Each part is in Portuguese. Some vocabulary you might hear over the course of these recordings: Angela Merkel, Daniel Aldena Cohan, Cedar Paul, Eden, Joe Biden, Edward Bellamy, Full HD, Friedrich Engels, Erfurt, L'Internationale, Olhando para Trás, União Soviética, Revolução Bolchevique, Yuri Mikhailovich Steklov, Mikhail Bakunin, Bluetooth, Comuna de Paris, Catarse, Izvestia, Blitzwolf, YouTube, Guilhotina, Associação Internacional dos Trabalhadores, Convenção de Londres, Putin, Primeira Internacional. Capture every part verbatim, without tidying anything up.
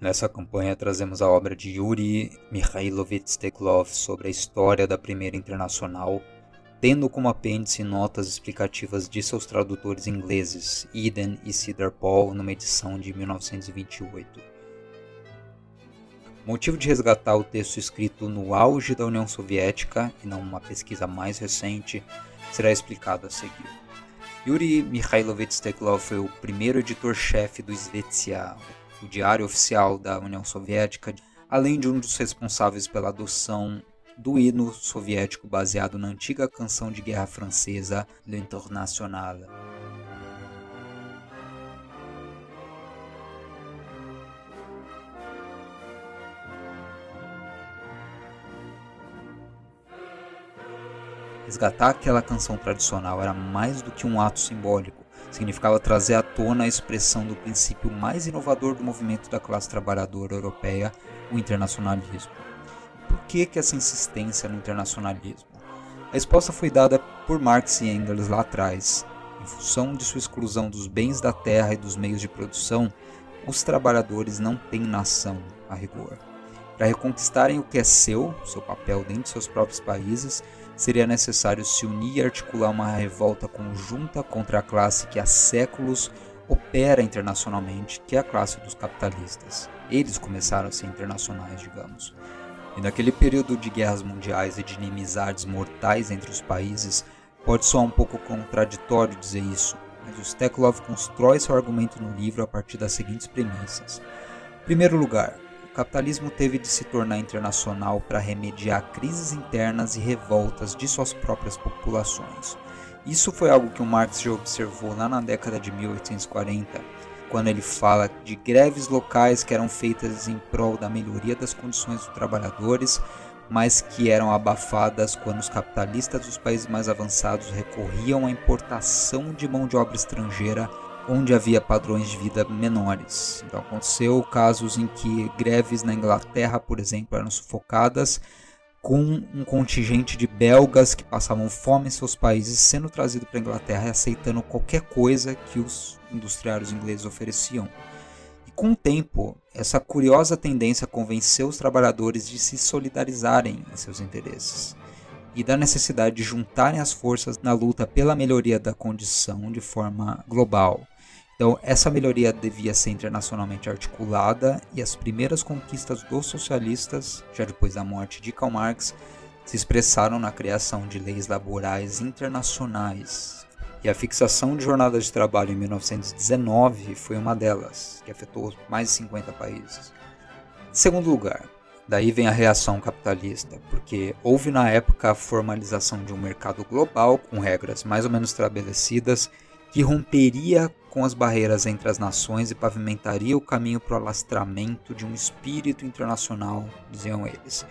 Nessa campanha trazemos a obra de Yuri Mikhailovich Steklov sobre a história da Primeira Internacional, tendo como apêndice notas explicativas de seus tradutores ingleses, Eden e Cedar Paul, numa edição de mil novecentos e vinte e oito. Motivo de resgatar o texto escrito no auge da União Soviética, e não uma pesquisa mais recente, será explicado a seguir. Yuri Mikhailovich Steklov foi o primeiro editor-chefe do Izvestia, o diário oficial da União Soviética, além de um dos responsáveis pela adoção do hino soviético baseado na antiga canção de guerra francesa L'Internationale. Resgatar aquela canção tradicional era mais do que um ato simbólico, significava trazer à tona a expressão do princípio mais inovador do movimento da classe trabalhadora europeia, o internacionalismo. Por que, que essa insistência no internacionalismo? A resposta foi dada por Marx e Engels lá atrás. Em função de sua exclusão dos bens da terra e dos meios de produção, os trabalhadores não têm nação, a rigor. Para reconquistarem o que é seu, seu papel dentro de seus próprios países, seria necessário se unir e articular uma revolta conjunta contra a classe que há séculos opera internacionalmente, que é a classe dos capitalistas. Eles começaram a ser internacionais, digamos. E naquele período de guerras mundiais e de inimizades mortais entre os países, pode soar um pouco contraditório dizer isso, mas o Steklov constrói seu argumento no livro a partir das seguintes premissas. Em primeiro lugar, o capitalismo teve de se tornar internacional para remediar crises internas e revoltas de suas próprias populações. Isso foi algo que o Marx já observou lá na década de mil oitocentos e quarenta, quando ele fala de greves locais que eram feitas em prol da melhoria das condições dos trabalhadores, mas que eram abafadas quando os capitalistas dos países mais avançados recorriam à importação de mão de obra estrangeira onde havia padrões de vida menores. Então aconteceu casos em que greves na Inglaterra, por exemplo, eram sufocadas com um contingente de belgas que passavam fome em seus países sendo trazido para a Inglaterra e aceitando qualquer coisa que os industriários ingleses ofereciam. E com o tempo, essa curiosa tendência convenceu os trabalhadores de se solidarizarem em seus interesses e da necessidade de juntarem as forças na luta pela melhoria da condição de forma global. Então, essa melhoria devia ser internacionalmente articulada e as primeiras conquistas dos socialistas, já depois da morte de Karl Marx, se expressaram na criação de leis laborais internacionais. E a fixação de jornadas de trabalho em mil novecentos e dezenove foi uma delas, que afetou mais de cinquenta países. Em segundo lugar, daí vem a reação capitalista, porque houve na época a formalização de um mercado global com regras mais ou menos estabelecidas que romperia com as barreiras entre as nações e pavimentaria o caminho para o alastramento de um espírito internacional, diziam eles.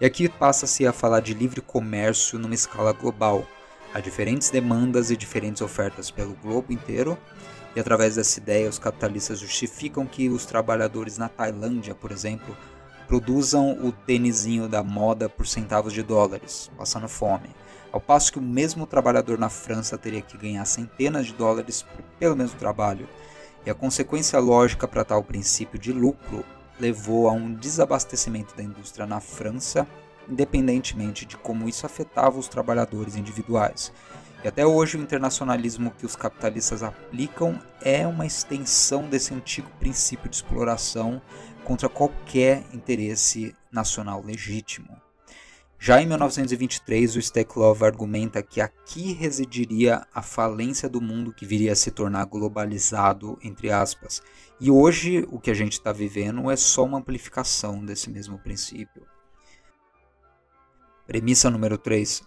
E aqui passa-se a falar de livre comércio numa escala global. Há diferentes demandas e diferentes ofertas pelo globo inteiro, e através dessa ideia os capitalistas justificam que os trabalhadores na Tailândia, por exemplo, produzam o tênisinho da moda por centavos de dólares, passando fome, ao passo que o mesmo trabalhador na França teria que ganhar centenas de dólares pelo mesmo trabalho, e a consequência lógica para tal princípio de lucro levou a um desabastecimento da indústria na França, independentemente de como isso afetava os trabalhadores individuais. E até hoje o internacionalismo que os capitalistas aplicam é uma extensão desse antigo princípio de exploração contra qualquer interesse nacional legítimo. Já em mil novecentos e vinte e três, o Steklov argumenta que aqui residiria a falência do mundo que viria a se tornar globalizado, entre aspas. E hoje, o que a gente está vivendo é só uma amplificação desse mesmo princípio. Premissa número três.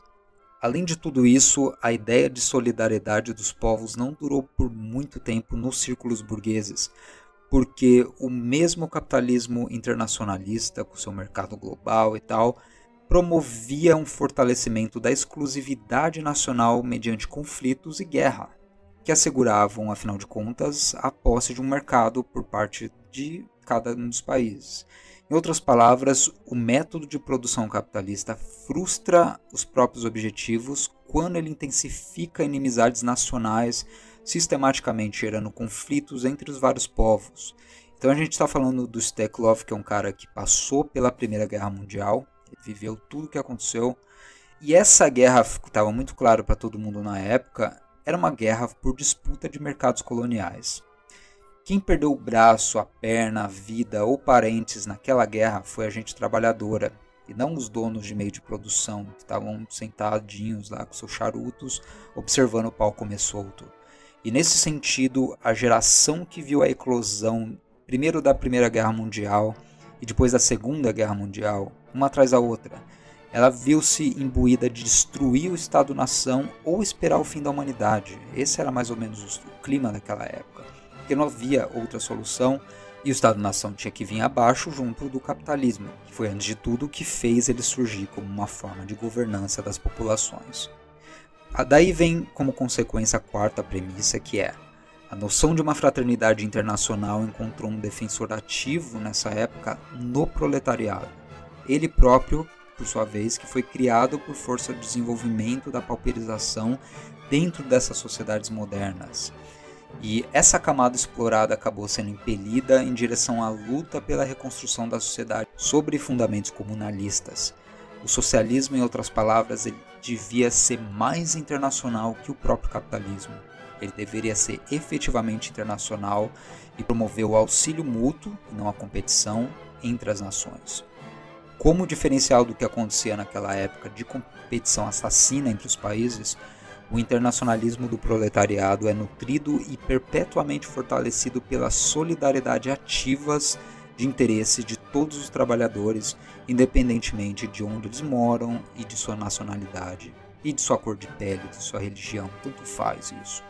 Além de tudo isso, a ideia de solidariedade dos povos não durou por muito tempo nos círculos burgueses, porque o mesmo capitalismo internacionalista, com seu mercado global e tal, promovia um fortalecimento da exclusividade nacional mediante conflitos e guerra, que asseguravam, afinal de contas, a posse de um mercado por parte de cada um dos países. Em outras palavras, o método de produção capitalista frustra os próprios objetivos quando ele intensifica inimizades nacionais, sistematicamente gerando conflitos entre os vários povos. Então a gente está falando do Steklov, que é um cara que passou pela Primeira Guerra Mundial, ele viveu tudo o que aconteceu, e essa guerra, estava muito claro para todo mundo na época, era uma guerra por disputa de mercados coloniais. Quem perdeu o braço, a perna, a vida ou parentes naquela guerra foi a gente trabalhadora, e não os donos de meio de produção, que estavam sentadinhos lá com seus charutos, observando o pau comer solto. E nesse sentido, a geração que viu a eclosão, primeiro da Primeira Guerra Mundial e depois da Segunda Guerra Mundial, uma atrás da outra, ela viu-se imbuída de destruir o Estado-nação ou esperar o fim da humanidade. Esse era mais ou menos o clima daquela época, porque não havia outra solução e o Estado-nação tinha que vir abaixo junto do capitalismo, que foi antes de tudo o que fez ele surgir como uma forma de governança das populações. Daí vem como consequência a quarta premissa, que é a noção de uma fraternidade internacional encontrou um defensor ativo nessa época no proletariado, ele próprio, por sua vez, que foi criado por força do desenvolvimento da pauperização dentro dessas sociedades modernas. E essa camada explorada acabou sendo impelida em direção à luta pela reconstrução da sociedade sobre fundamentos comunalistas. O socialismo, em outras palavras, ele devia ser mais internacional que o próprio capitalismo. Ele deveria ser efetivamente internacional e promover o auxílio mútuo, e não a competição, entre as nações. Como diferencial do que acontecia naquela época de competição assassina entre os países, o internacionalismo do proletariado é nutrido e perpetuamente fortalecido pela solidariedade ativas de interesse de todos os trabalhadores, independentemente de onde eles moram e de sua nacionalidade, e de sua cor de pele, de sua religião, tanto faz isso.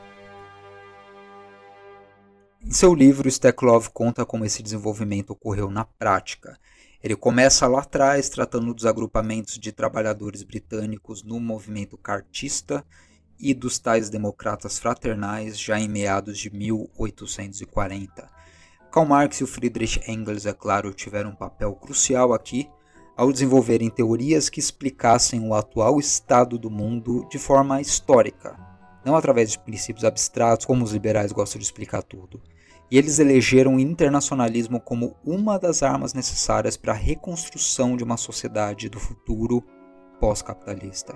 Em seu livro, Steklov conta como esse desenvolvimento ocorreu na prática. Ele começa lá atrás tratando dos agrupamentos de trabalhadores britânicos no movimento cartista, e dos tais democratas fraternais já em meados de mil oitocentos e quarenta. Karl Marx e o Friedrich Engels, é claro, tiveram um papel crucial aqui ao desenvolverem teorias que explicassem o atual estado do mundo de forma histórica, não através de princípios abstratos como os liberais gostam de explicar tudo. E eles elegeram o internacionalismo como uma das armas necessárias para a reconstrução de uma sociedade do futuro pós-capitalista.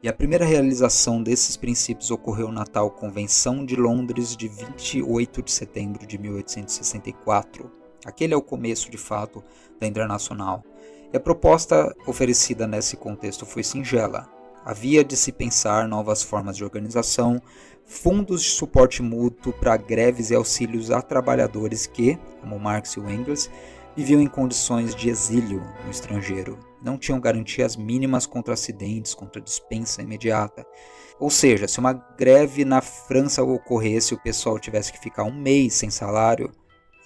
E a primeira realização desses princípios ocorreu na tal Convenção de Londres de vinte e oito de setembro de mil oitocentos e sessenta e quatro. Aquele é o começo, de fato, da Internacional. E a proposta oferecida nesse contexto foi singela. Havia de se pensar novas formas de organização, fundos de suporte mútuo para greves e auxílios a trabalhadores que, como Marx e Engels, viviam em condições de exílio no estrangeiro, não tinham garantias mínimas contra acidentes, contra dispensa imediata. Ou seja, se uma greve na França ocorresse e o pessoal tivesse que ficar um mês sem salário,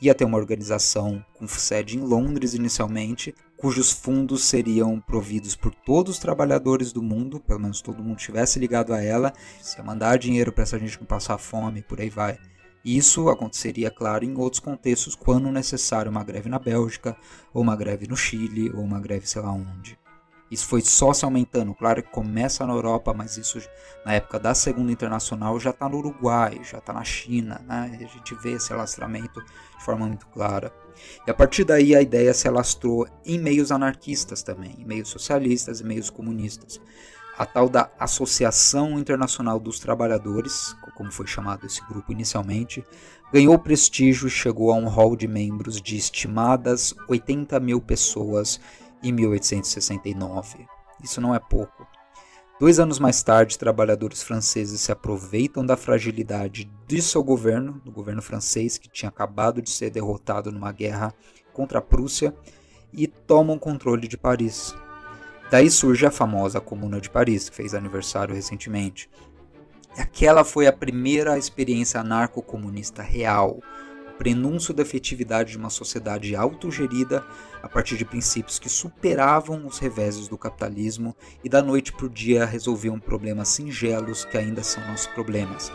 ia ter uma organização com sede em Londres inicialmente, cujos fundos seriam providos por todos os trabalhadores do mundo, pelo menos todo mundo estivesse ligado a ela, se ia mandar dinheiro para essa gente não passar fome, por aí vai. Isso aconteceria, claro, em outros contextos, quando necessário, uma greve na Bélgica, ou uma greve no Chile, ou uma greve sei lá onde. Isso foi só se aumentando, claro que começa na Europa, mas isso na época da Segunda Internacional já está no Uruguai, já está na China, né? A gente vê esse alastramento de forma muito clara. E a partir daí a ideia se alastrou em meios anarquistas também, em meios socialistas e meios comunistas. A tal da Associação Internacional dos Trabalhadores, como foi chamado esse grupo inicialmente, ganhou prestígio e chegou a um hall de membros de estimadas oitenta mil pessoas em mil oitocentos e sessenta e nove. Isso não é pouco. Dois anos mais tarde, trabalhadores franceses se aproveitam da fragilidade de seu governo, do governo francês, que tinha acabado de ser derrotado numa guerra contra a Prússia, e tomam controle de Paris. Daí surge a famosa Comuna de Paris, que fez aniversário recentemente. E aquela foi a primeira experiência anarco-comunista real, o prenúncio da efetividade de uma sociedade autogerida a partir de princípios que superavam os reveses do capitalismo e da noite para o dia resolviam problemas singelos que ainda são nossos problemas.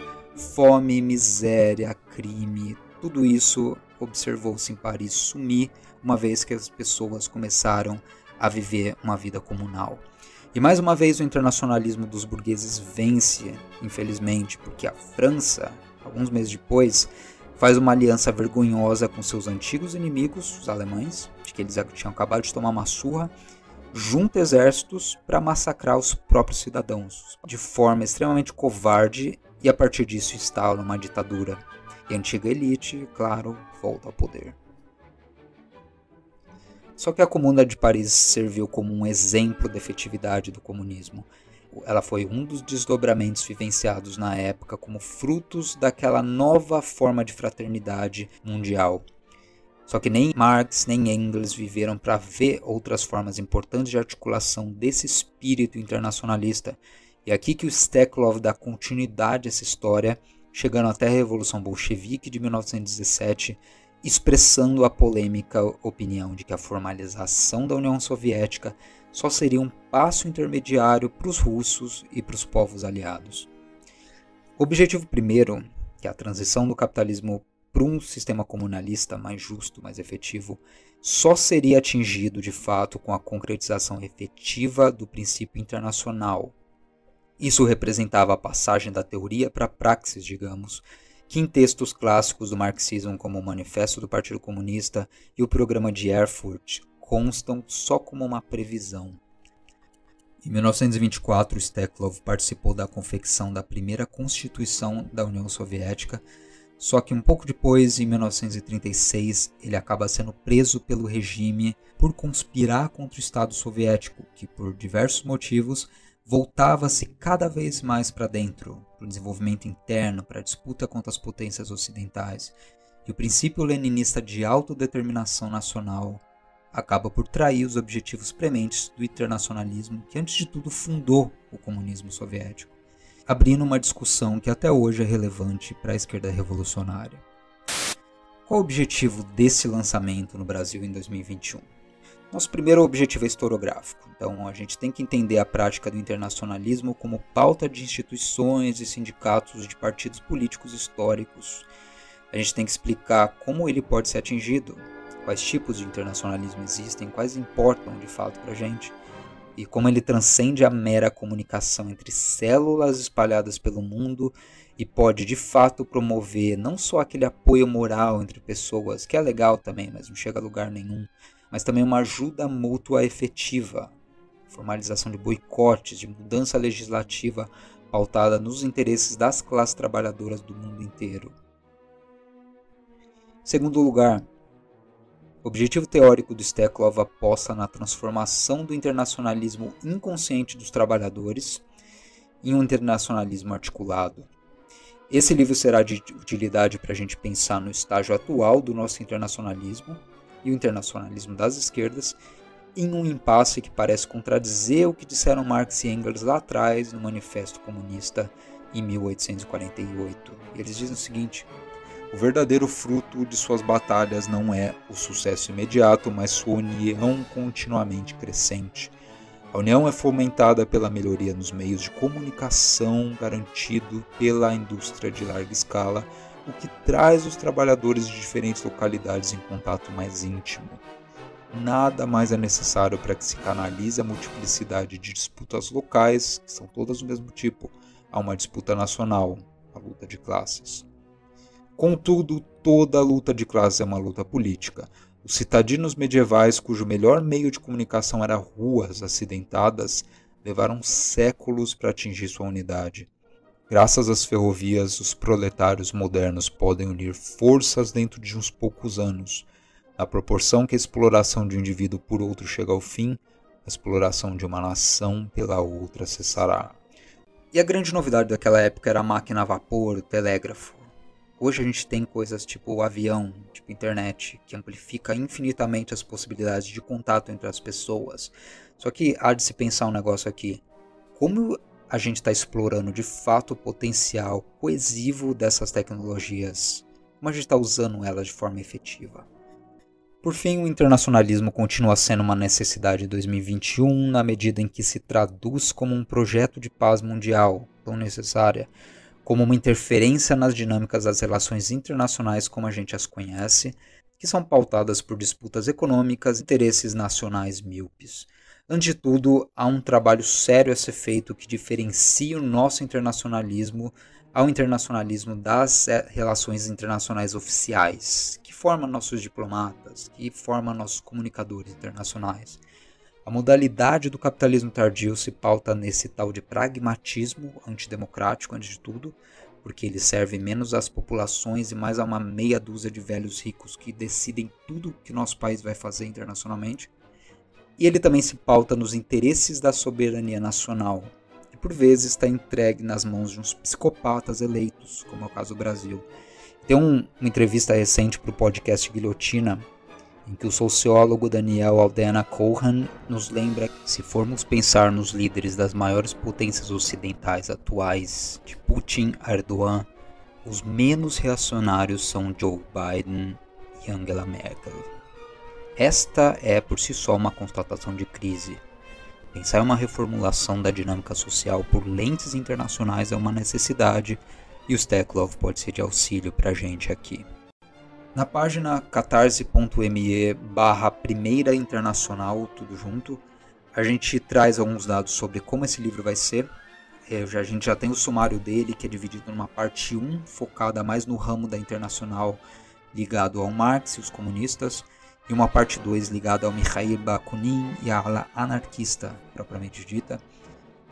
Fome, miséria, crime, tudo isso observou-se em Paris sumir, uma vez que as pessoas começaram a viver uma vida comunal. E mais uma vez o internacionalismo dos burgueses vence, infelizmente, porque a França, alguns meses depois, faz uma aliança vergonhosa com seus antigos inimigos, os alemães, de que eles tinham acabado de tomar uma surra, junta exércitos para massacrar os próprios cidadãos, de forma extremamente covarde, e a partir disso instala uma ditadura. E a antiga elite, claro, volta ao poder. Só que a Comuna de Paris serviu como um exemplo da efetividade do comunismo. Ela foi um dos desdobramentos vivenciados na época como frutos daquela nova forma de fraternidade mundial. Só que nem Marx nem Engels viveram para ver outras formas importantes de articulação desse espírito internacionalista. E é aqui que o Steklov dá continuidade a essa história, chegando até a Revolução Bolchevique de mil novecentos e dezessete, expressando a polêmica opinião de que a formalização da União Soviética só seria um passo intermediário para os russos e para os povos aliados. O objetivo primeiro, que é a transição do capitalismo para um sistema comunalista mais justo, mais efetivo, só seria atingido de fato com a concretização efetiva do princípio internacional. Isso representava a passagem da teoria para a praxis, digamos, que em textos clássicos do marxismo como o Manifesto do Partido Comunista e o Programa de Erfurt constam só como uma previsão. Em mil novecentos e vinte e quatro, Steklov participou da confecção da primeira Constituição da União Soviética, só que um pouco depois, em mil novecentos e trinta e seis, ele acaba sendo preso pelo regime por conspirar contra o Estado soviético, que por diversos motivos voltava-se cada vez mais para dentro, para o desenvolvimento interno, para a disputa contra as potências ocidentais, e o princípio leninista de autodeterminação nacional acaba por trair os objetivos prementes do internacionalismo que antes de tudo fundou o comunismo soviético, abrindo uma discussão que até hoje é relevante para a esquerda revolucionária. Qual o objetivo desse lançamento no Brasil em dois mil e vinte e um? Nosso primeiro objetivo é historiográfico, então a gente tem que entender a prática do internacionalismo como pauta de instituições e sindicatos de partidos políticos históricos. A gente tem que explicar como ele pode ser atingido, quais tipos de internacionalismo existem, quais importam de fato para a gente, e como ele transcende a mera comunicação entre células espalhadas pelo mundo e pode de fato promover não só aquele apoio moral entre pessoas, que é legal também, mas não chega a lugar nenhum, mas também uma ajuda mútua efetiva, formalização de boicotes, de mudança legislativa pautada nos interesses das classes trabalhadoras do mundo inteiro. Em segundo lugar, o objetivo teórico do Steklov aposta na transformação do internacionalismo inconsciente dos trabalhadores em um internacionalismo articulado. Esse livro será de utilidade para a gente pensar no estágio atual do nosso internacionalismo, e o internacionalismo das esquerdas, em um impasse que parece contradizer o que disseram Marx e Engels lá atrás no Manifesto Comunista em mil oitocentos e quarenta e oito. Eles dizem o seguinte: o verdadeiro fruto de suas batalhas não é o sucesso imediato, mas sua união continuamente crescente. A união é fomentada pela melhoria nos meios de comunicação garantido pela indústria de larga escala, o que traz os trabalhadores de diferentes localidades em contato mais íntimo. Nada mais é necessário para que se canalize a multiplicidade de disputas locais, que são todas do mesmo tipo, a uma disputa nacional, a luta de classes. Contudo, toda luta de classes é uma luta política. Os cidadinos medievais, cujo melhor meio de comunicação era ruas acidentadas, levaram séculos para atingir sua unidade. Graças às ferrovias, os proletários modernos podem unir forças dentro de uns poucos anos. Na proporção que a exploração de um indivíduo por outro chega ao fim, a exploração de uma nação pela outra cessará. E a grande novidade daquela época era a máquina a vapor, o telégrafo. Hoje a gente tem coisas tipo o avião, tipo internet, que amplifica infinitamente as possibilidades de contato entre as pessoas. Só que há de se pensar um negócio aqui. Como a gente está explorando de fato o potencial coesivo dessas tecnologias, mas a gente está usando elas de forma efetiva? Por fim, o internacionalismo continua sendo uma necessidade em dois mil e vinte e um na medida em que se traduz como um projeto de paz mundial, tão necessária, como uma interferência nas dinâmicas das relações internacionais como a gente as conhece, que são pautadas por disputas econômicas e interesses nacionais míopes. Antes de tudo, há um trabalho sério a ser feito que diferencia o nosso internacionalismo ao internacionalismo das relações internacionais oficiais, que forma nossos diplomatas, que forma nossos comunicadores internacionais. A modalidade do capitalismo tardio se pauta nesse tal de pragmatismo antidemocrático, antes de tudo, porque ele serve menos às populações e mais a uma meia dúzia de velhos ricos que decidem tudo que nosso país vai fazer internacionalmente. E ele também se pauta nos interesses da soberania nacional, que por vezes está entregue nas mãos de uns psicopatas eleitos, como é o caso do Brasil. Tem um, uma entrevista recente para o podcast Guilhotina, em que o sociólogo Daniel Aldena Cohan nos lembra que, se formos pensar nos líderes das maiores potências ocidentais atuais, de Putin a Erdogan, os menos reacionários são Joe Biden e Angela Merkel. Esta é por si só uma constatação de crise. Pensar uma reformulação da dinâmica social por lentes internacionais é uma necessidade, e o Steklov pode ser de auxílio para a gente aqui. Na página catarse.me barra Primeira Internacional, tudo junto, a gente traz alguns dados sobre como esse livro vai ser. É, a gente já tem o sumário dele, que é dividido numa parte um, focada mais no ramo da Internacional ligado ao Marx e os comunistas, e uma parte dois ligada ao Mikhail Bakunin e à ala anarquista, propriamente dita.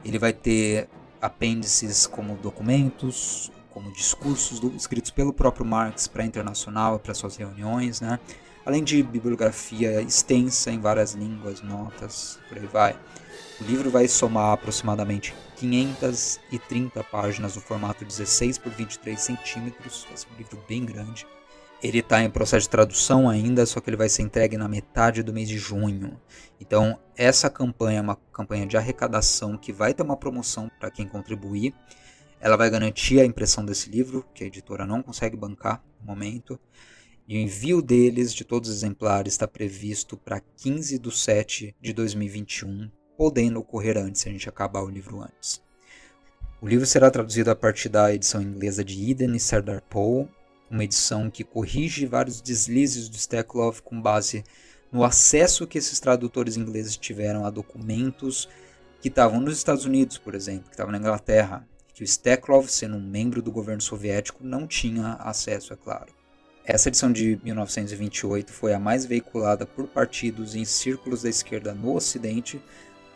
Ele vai ter apêndices como documentos, como discursos do, escritos pelo próprio Marx para a Internacional, para suas reuniões, né? Além de bibliografia extensa em várias línguas, notas, por aí vai. O livro vai somar aproximadamente quinhentas e trinta páginas no formato dezesseis por vinte e três centímetros, vai ser um livro bem grande. Ele está em processo de tradução ainda, só que ele vai ser entregue na metade do mês de junho. Então essa campanha é uma campanha de arrecadação que vai ter uma promoção para quem contribuir. Ela vai garantir a impressão desse livro, que a editora não consegue bancar no momento. E o envio deles, de todos os exemplares, está previsto para quinze de sete de dois mil e vinte e um, podendo ocorrer antes, se a gente acabar o livro antes. O livro será traduzido a partir da edição inglesa de Eden e Cedar Paul, uma edição que corrige vários deslizes do Steklov com base no acesso que esses tradutores ingleses tiveram a documentos que estavam nos Estados Unidos, por exemplo, que estavam na Inglaterra, que o Steklov, sendo um membro do governo soviético, não tinha acesso, é claro. Essa edição de mil novecentos e vinte e oito foi a mais veiculada por partidos em círculos da esquerda no Ocidente,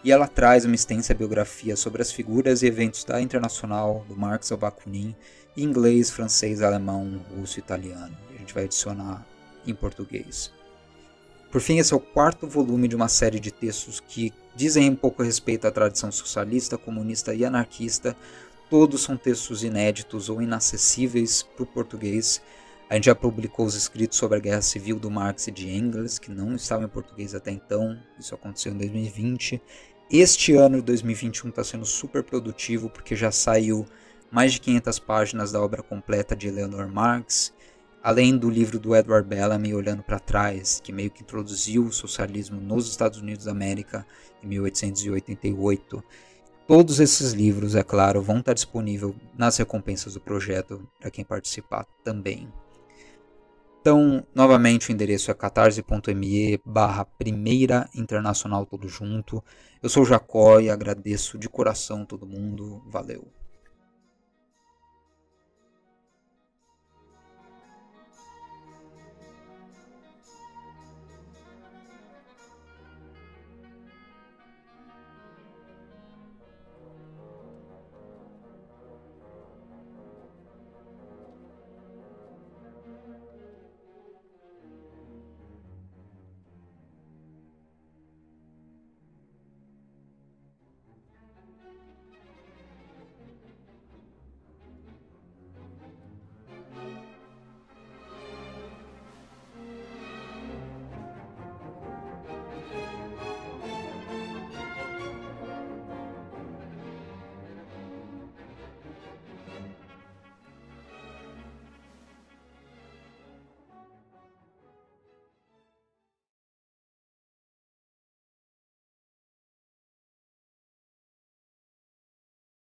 e ela traz uma extensa biografia sobre as figuras e eventos da Internacional, do Marx ao Bakunin, em inglês, francês, alemão, russo e italiano. A gente vai adicionar em português. Por fim, esse é o quarto volume de uma série de textos que dizem um pouco a respeito à tradição socialista, comunista e anarquista. Todos são textos inéditos ou inacessíveis para o português. A gente já publicou os escritos sobre a Guerra Civil do Marx e de Engels, que não estavam em português até então. Isso aconteceu em dois mil e vinte. Este ano, dois mil e vinte e um, está sendo super produtivo, porque já saiu mais de quinhentas páginas da obra completa de Eleanor Marx, além do livro do Edward Bellamy, Olhando para Trás, que meio que introduziu o socialismo nos Estados Unidos da América em mil oitocentos e oitenta e oito. Todos esses livros, é claro, vão estar disponíveis nas recompensas do projeto para quem participar também. Então, novamente, o endereço é catarse.me barra Primeira Internacional, tudo junto. Eu sou o Jacó e agradeço de coração todo mundo. Valeu!